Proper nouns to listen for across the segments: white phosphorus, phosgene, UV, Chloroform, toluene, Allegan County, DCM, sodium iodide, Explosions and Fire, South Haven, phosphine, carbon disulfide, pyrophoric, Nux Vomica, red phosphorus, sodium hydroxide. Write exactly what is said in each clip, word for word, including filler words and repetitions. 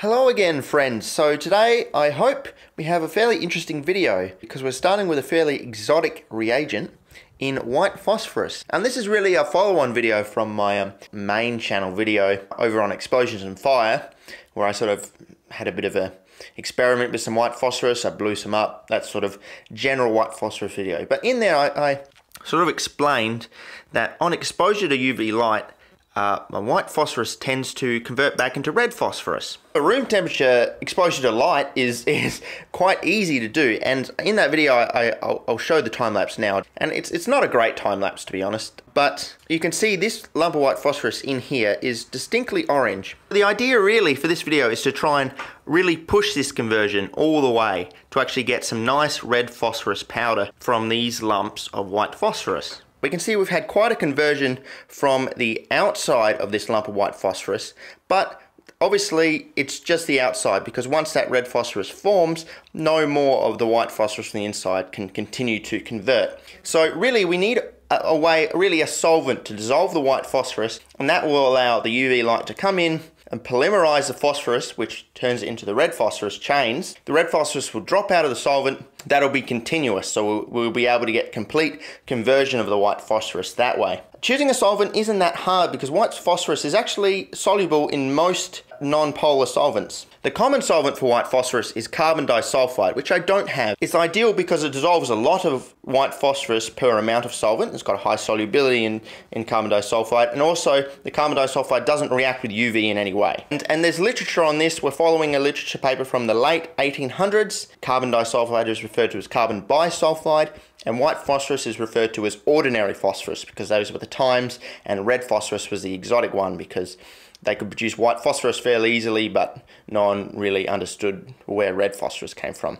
Hello again, friends. So today I hope we have a fairly interesting video because we're starting with a fairly exotic reagent in white phosphorus. And this is really a follow-on video from my um, main channel video over on Explosions and Fire, where I sort of had a bit of a experiment with some white phosphorus. I blew some up, that sort of general white phosphorus video. But in there I, I sort of explained that on exposure to U V light, Uh, my white phosphorus tends to convert back into red phosphorus. A room temperature exposure to light is, is quite easy to do, and in that video I, I'll, I'll show the time lapse now, and it's, it's not a great time lapse, to be honest, but you can see this lump of white phosphorus in here is distinctly orange. The idea really for this video is to try and really push this conversion all the way to actually get some nice red phosphorus powder from these lumps of white phosphorus. We can see we've had quite a conversion from the outside of this lump of white phosphorus, but obviously it's just the outside, because once that red phosphorus forms, no more of the white phosphorus from the inside can continue to convert. So really we need a, a way, really a solvent to dissolve the white phosphorus, and that will allow the U V light to come in and polymerize the phosphorus, which turns it into the red phosphorus chains. The red phosphorus will drop out of the solvent. That'll be continuous, so we'll, we'll be able to get complete conversion of the white phosphorus that way. Choosing a solvent isn't that hard because white phosphorus is actually soluble in most non-polar solvents. The common solvent for white phosphorus is carbon disulfide, which I don't have. It's ideal because it dissolves a lot of white phosphorus per amount of solvent. It's got a high solubility in, in carbon disulfide, and also the carbon disulfide doesn't react with U V in any way. And, and there's literature on this. We're following a literature paper from the late eighteen hundreds. Carbon disulfide is referred to as carbon bisulfide, and white phosphorus is referred to as ordinary phosphorus because those were the times, and red phosphorus was the exotic one because they could produce white phosphorus fairly easily, but no one really understood where red phosphorus came from.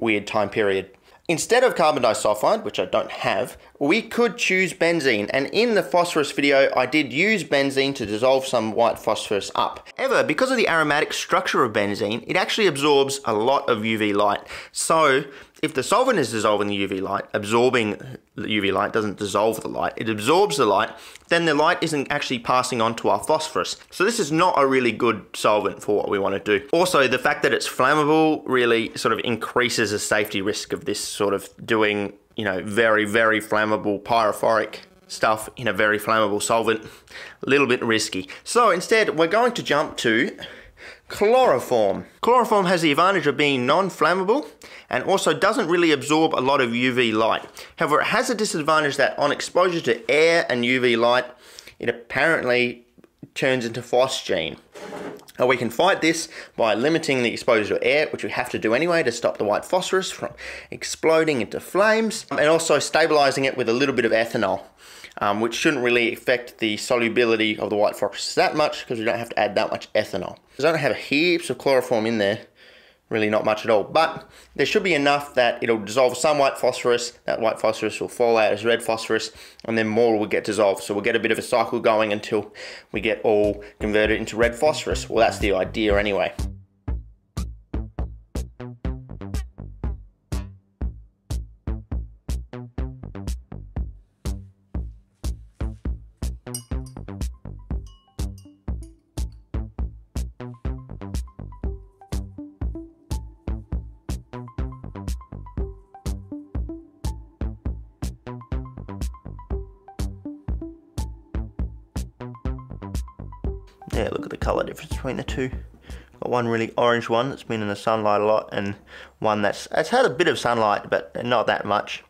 Weird time period. Instead of carbon disulfide, which I don't have, we could choose benzene, and in the phosphorus video I did use benzene to dissolve some white phosphorus up. However, because of the aromatic structure of benzene, it actually absorbs a lot of U V light. So if the solvent is dissolving the U V light, absorbing the U V light doesn't dissolve the light, it absorbs the light, then the light isn't actually passing on to our phosphorus. So this is not a really good solvent for what we want to do. Also, the fact that it's flammable really sort of increases the safety risk of this sort of doing, you know, very, very flammable pyrophoric stuff in a very flammable solvent. A little bit risky. So instead, we're going to jump to chloroform. Chloroform has the advantage of being non-flammable and also doesn't really absorb a lot of U V light. However, it has a disadvantage that on exposure to air and U V light, it apparently turns into phosgene. Now we can fight this by limiting the exposure to air, which we have to do anyway to stop the white phosphorus from exploding into flames, and also stabilizing it with a little bit of ethanol, um, which shouldn't really affect the solubility of the white phosphorus that much because we don't have to add that much ethanol. Because I don't have heaps of chloroform in there, really not much at all, but there should be enough that it'll dissolve some white phosphorus, that white phosphorus will fall out as red phosphorus, and then more will get dissolved. So we'll get a bit of a cycle going until we get all converted into red phosphorus. Well, that's the idea anyway. Yeah, look at the colour difference between the two. Got one really orange one that's been in the sunlight a lot, and one that's it's had a bit of sunlight, but not that much.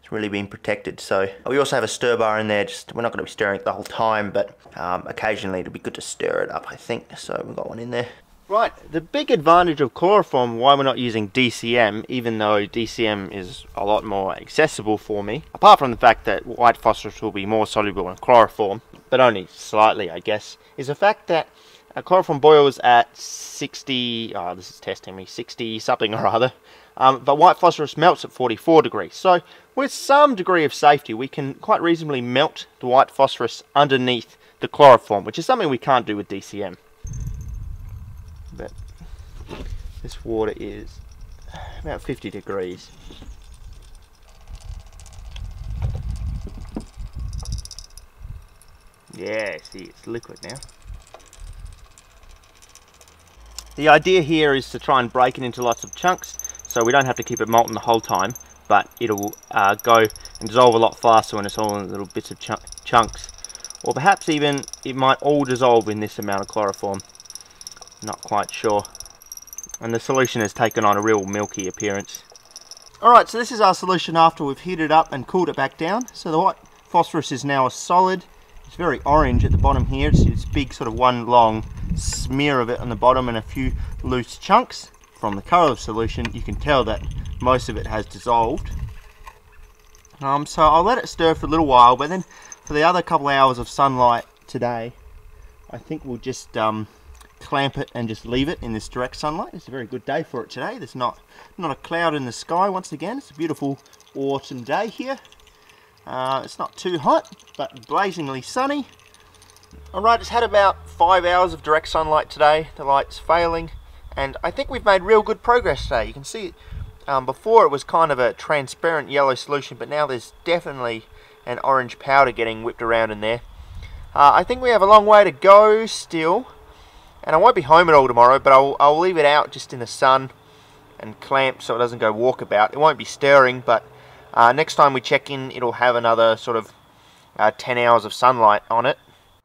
It's really been protected. So we also have a stir bar in there. Just we're not going to be stirring it the whole time, but um, occasionally it'll be good to stir it up, I think. So we've got one in there. Right, the big advantage of chloroform, why we're not using D C M, even though D C M is a lot more accessible for me, apart from the fact that white phosphorus will be more soluble in chloroform, but only slightly, I guess, is the fact that a chloroform boils at sixty, oh, this is testing me, sixty something or other, um, but white phosphorus melts at forty-four degrees. So with some degree of safety, we can quite reasonably melt the white phosphorus underneath the chloroform, which is something we can't do with D C M. But this water is about fifty degrees. Yeah, see, it's liquid now. The idea here is to try and break it into lots of chunks, so we don't have to keep it molten the whole time, but it'll uh, go and dissolve a lot faster when it's all in little bits of chunk chunks. Or perhaps even it might all dissolve in this amount of chloroform. Not quite sure. And the solution has taken on a real milky appearance. Alright, so this is our solution after we've heated it up and cooled it back down. So the white phosphorus is now a solid. It's very orange at the bottom here. It's this big sort of one long smear of it on the bottom and a few loose chunks. From the colour of solution, you can tell that most of it has dissolved. Um, so I'll let it stir for a little while, but then for the other couple of hours of sunlight today, I think we'll just um, clamp it and just leave it in this direct sunlight. It's a very good day for it today. There's not not a cloud in the sky once again. It's a beautiful autumn day here. Uh, it's not too hot, but blazingly sunny. Alright, it's had about five hours of direct sunlight today. The light's failing, and I think we've made real good progress today. You can see um, before it was kind of a transparent yellow solution, but now there's definitely an orange powder getting whipped around in there. Uh, I think we have a long way to go still, and I won't be home at all tomorrow, but I'll, I'll leave it out just in the sun and clamped so it doesn't go walkabout. It won't be stirring, but uh, next time we check in, it'll have another sort of uh, ten hours of sunlight on it.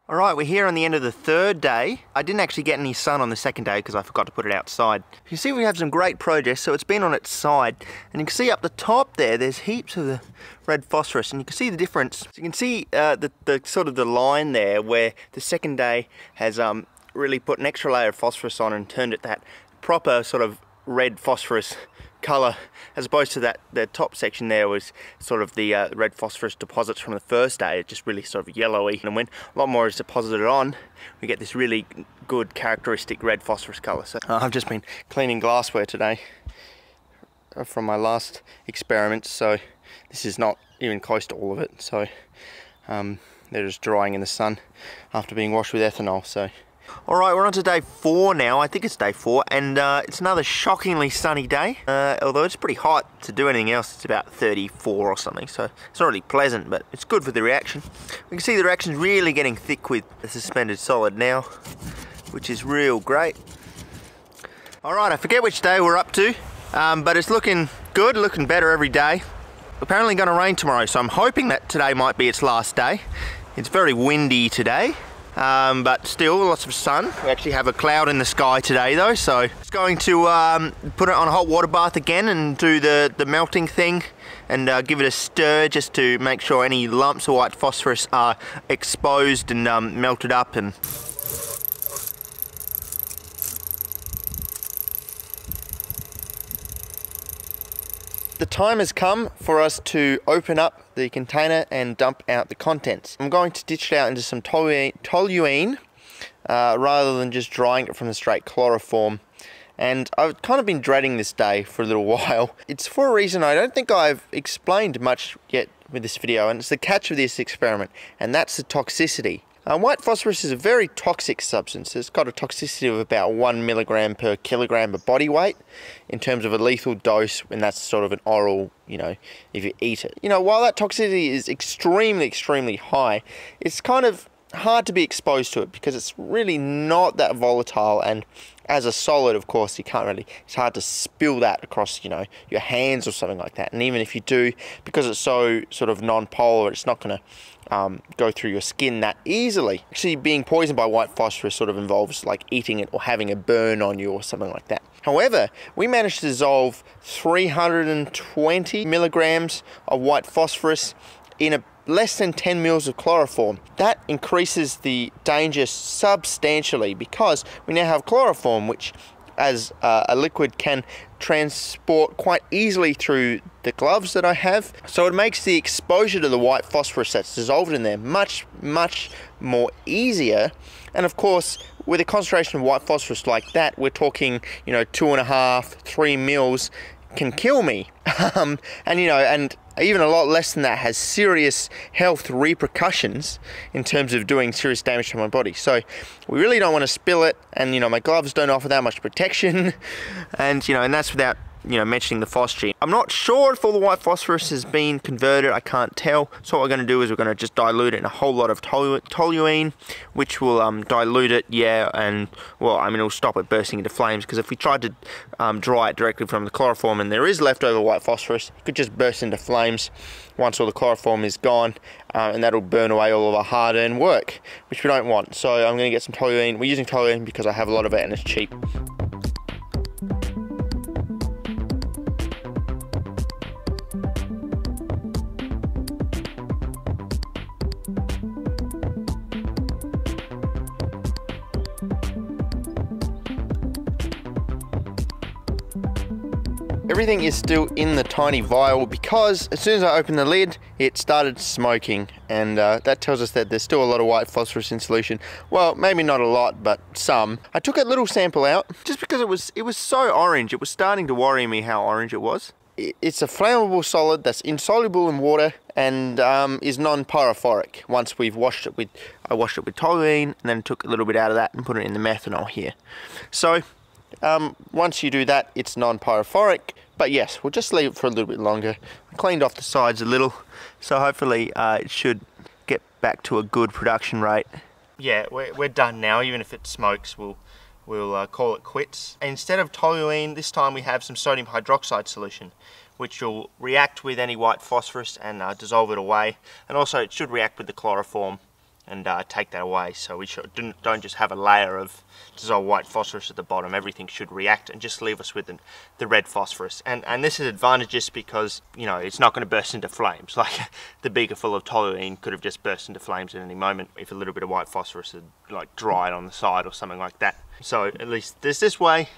Alright, we're here on the end of the third day. I didn't actually get any sun on the second day because I forgot to put it outside. You can see we have some great progress, so it's been on its side. And you can see up the top there, there's heaps of the red phosphorus, and you can see the difference. So you can see uh, the, the sort of the line there where the second day has um, really put an extra layer of phosphorus on and turned it that proper sort of red phosphorus colour, as opposed to that the top section there was sort of the uh, red phosphorus deposits from the first day. It's just really sort of yellowy, and when a lot more is deposited on, we get this really good characteristic red phosphorus colour. So uh, I've just been cleaning glassware today from my last experiment, so this is not even close to all of it. So um, they're just drying in the sun after being washed with ethanol. So alright, we're on to day four now. I think it's day four, and uh, it's another shockingly sunny day. Uh, although it's pretty hot to do anything else, it's about thirty-four or something, so it's not really pleasant, but it's good for the reaction. We can see the reaction's really getting thick with the suspended solid now, which is real great. Alright, I forget which day we're up to, um, but it's looking good, looking better every day. Apparently going to rain tomorrow, so I'm hoping that today might be its last day. It's very windy today. Um, but still lots of sun. We actually have a cloud in the sky today though, so it's going to um, put it on a hot water bath again and do the, the melting thing and uh, give it a stir just to make sure any lumps of white phosphorus are exposed and um, melted up. And the time has come for us to open up the container and dump out the contents. I'm going to ditch it out into some toluen, toluene uh, rather than just drying it from the straight chloroform. And I've kind of been dreading this day for a little while. It's for a reason I don't think I've explained much yet with this video, and it's the catch of this experiment, and that's the toxicity. Uh, white phosphorus is a very toxic substance. It's got a toxicity of about one milligram per kilogram of body weight in terms of a lethal dose, and that's sort of an oral, you know, if you eat it. You know, while that toxicity is extremely, extremely high, it's kind of hard to be exposed to it because it's really not that volatile, and as a solid, of course, you can't really, it's hard to spill that across, you know, your hands or something like that. And even if you do, because it's so sort of non-polar, it's not going to Um, go through your skin that easily. Actually, being poisoned by white phosphorus sort of involves like eating it or having a burn on you or something like that. However, we managed to dissolve three hundred twenty milligrams of white phosphorus in a less than ten mils of chloroform. That increases the danger substantially because we now have chloroform, which as uh, a liquid can transport quite easily through the gloves that I have. So it makes the exposure to the white phosphorus that's dissolved in there much, much more easier. And of course, with a concentration of white phosphorus like that, we're talking, you know, two and a half, three mils can kill me. Um, and, you know, and even a lot less than that has serious health repercussions in terms of doing serious damage to my body. So we really don't want to spill it, and, you know, my gloves don't offer that much protection, and, you know, and that's without you know, mentioning the phosgene. I'm not sure if all the white phosphorus has been converted, I can't tell. So what we're gonna do is we're gonna just dilute it in a whole lot of tolu toluene, which will um, dilute it, yeah, and, well, I mean, it'll stop it bursting into flames, because if we tried to um, dry it directly from the chloroform and there is leftover white phosphorus, it could just burst into flames once all the chloroform is gone, uh, and that'll burn away all of our hard-earned work, which we don't want. So I'm gonna get some toluene. We're using toluene because I have a lot of it and it's cheap. Everything is still in the tiny vial because as soon as I opened the lid, it started smoking, and uh, that tells us that there's still a lot of white phosphorus in solution. Well, maybe not a lot, but some. I took a little sample out just because it was it was so orange. It was starting to worry me how orange it was. It's a flammable solid that's insoluble in water and um, is non-pyrophoric. Once we've washed it with, I washed it with toluene, and then took a little bit out of that and put it in the methanol here. So. Um, once you do that, it's non-pyrophoric, but yes, we'll just leave it for a little bit longer. I cleaned off the sides a little, so hopefully uh, it should get back to a good production rate. Yeah, we're, we're done now. Even if it smokes, we'll, we'll uh, call it quits. Instead of toluene, this time we have some sodium hydroxide solution, which will react with any white phosphorus and uh, dissolve it away, and also it should react with the chloroform and uh, take that away, so we should, don't just have a layer of dissolved white phosphorus at the bottom. Everything should react and just leave us with the, the red phosphorus. And and this is advantageous because, you know, it's not going to burst into flames. Like, the beaker full of toluene could have just burst into flames at any moment if a little bit of white phosphorus had, like, dried on the side or something like that. So at least there's this way,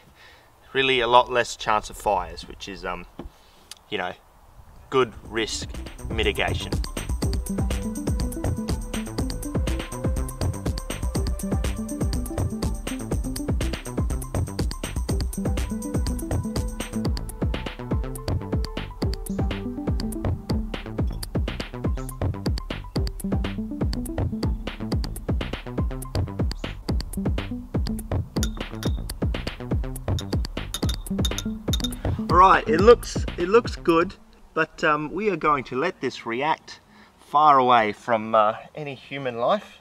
really a lot less chance of fires, which is, um, you know, good risk mitigation. Right, it looks it looks good, but um, we are going to let this react far away from uh, any human life,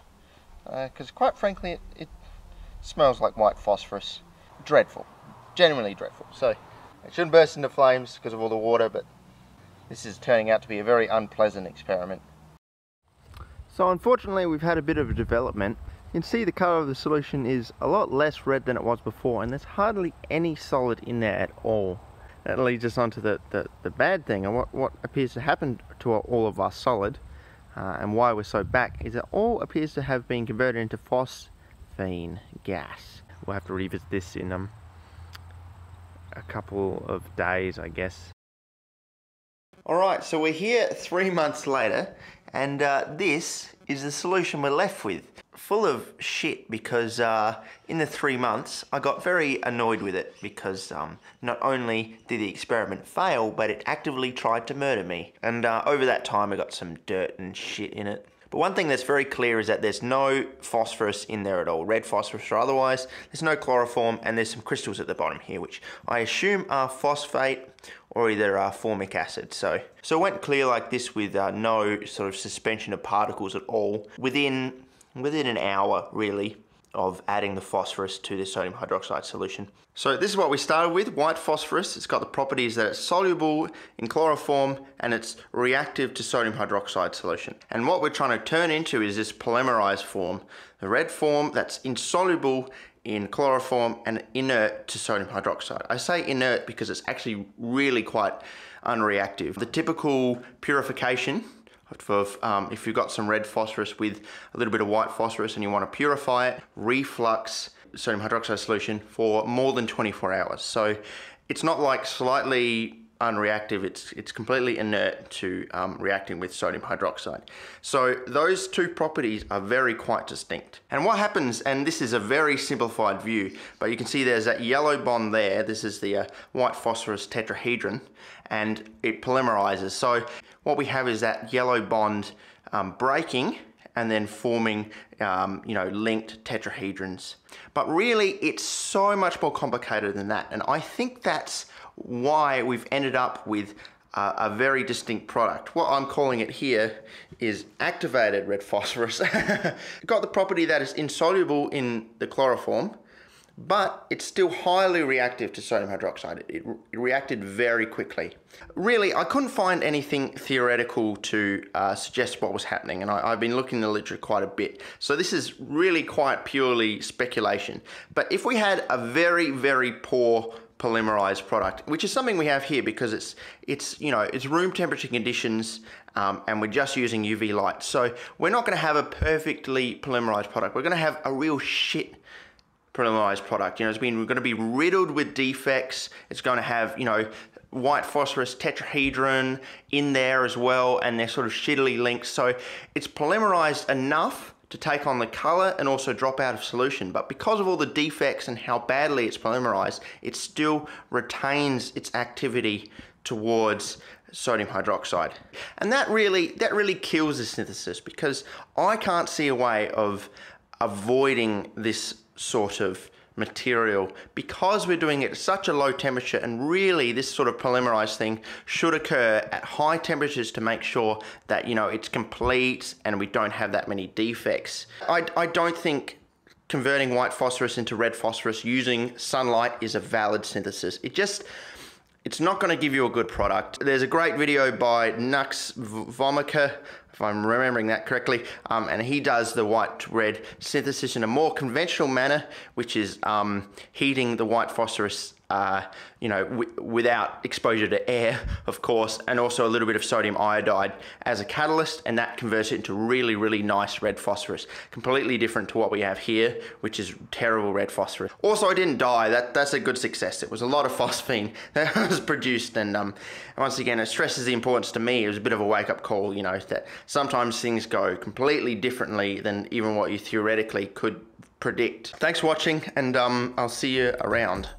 because uh, quite frankly, it, it smells like white phosphorus. Dreadful, genuinely dreadful. So it shouldn't burst into flames because of all the water, but this is turning out to be a very unpleasant experiment. So unfortunately, we've had a bit of a development. You can see the colour of the solution is a lot less red than it was before, and there's hardly any solid in there at all. That leads us on to the, the, the bad thing, and what, what appears to happen to all of our solid, uh, and why we're so back, is it all appears to have been converted into phosphine gas. We'll have to revisit this in um, a couple of days, I guess. Alright, so we're here three months later, and uh, this is the solution we're left with. Full of shit, because uh, in the three months I got very annoyed with it, because um, not only did the experiment fail, but it actively tried to murder me. And uh, over that time I got some dirt and shit in it. But one thing that's very clear is that there's no phosphorus in there at all, red phosphorus or otherwise. There's no chloroform, and there's some crystals at the bottom here, which I assume are phosphate or either are formic acid. So, so it went clear like this with uh, no sort of suspension of particles at all within within an hour, really, of adding the phosphorus to the sodium hydroxide solution. So this is what we started with, white phosphorus. It's got the properties that it's soluble in chloroform and it's reactive to sodium hydroxide solution. And what we're trying to turn into is this polymerized form, the red form that's insoluble in chloroform and inert to sodium hydroxide. I say inert because it's actually really quite unreactive. The typical purification For, um, if you've got some red phosphorus with a little bit of white phosphorus and you want to purify it, reflux sodium hydroxide solution for more than twenty-four hours. So it's not like slightly unreactive, it's, it's completely inert to um, reacting with sodium hydroxide. So those two properties are very quite distinct. And what happens, and this is a very simplified view, but you can see there's that yellow bond there, this is the uh, white phosphorus tetrahedron, and it polymerizes. So what we have is that yellow bond um, breaking and then forming um, you know, linked tetrahedrons. But really it's so much more complicated than that, and I think that's why we've ended up with uh, a very distinct product. What I'm calling it here is activated red phosphorus. It got the property that it's insoluble in the chloroform, but it's still highly reactive to sodium hydroxide. It, it reacted very quickly. Really, I couldn't find anything theoretical to uh, suggest what was happening, and I, I've been looking in the literature quite a bit. So this is really quite purely speculation. But if we had a very, very poor polymerized product, which is something we have here because it's, it's you know, it's room temperature conditions, um, and we're just using U V light. So we're not gonna have a perfectly polymerized product. We're gonna have a real shit polymerized product. You know, it's been, we're going to be riddled with defects. It's going to have, you know, white phosphorus tetrahedron in there as well, and they're sort of shittily linked. So it's polymerized enough to take on the color and also drop out of solution. But because of all the defects and how badly it's polymerized, it still retains its activity towards sodium hydroxide. And that really, that really kills the synthesis, because I can't see a way of avoiding this sort of material because we're doing it at such a low temperature, and really this sort of polymerized thing should occur at high temperatures to make sure that, you know, it's complete and we don't have that many defects. I, I don't think converting white phosphorus into red phosphorus using sunlight is a valid synthesis. It just, it's not going to give you a good product. There's a great video by Nux Vomica, if I'm remembering that correctly, um, and he does the white-red synthesis in a more conventional manner, which is um, heating the white phosphorus, uh, you know, w without exposure to air, of course, and also a little bit of sodium iodide as a catalyst, and that converts it into really, really nice red phosphorus. Completely different to what we have here, which is terrible red phosphorus. Also, I didn't die. That, that's a good success. It was a lot of phosphine that was produced, and um, once again, it stresses the importance to me. It was a bit of a wake-up call, you know, that sometimes things go completely differently than even what you theoretically could predict. Thanks for watching, and um, I'll see you around.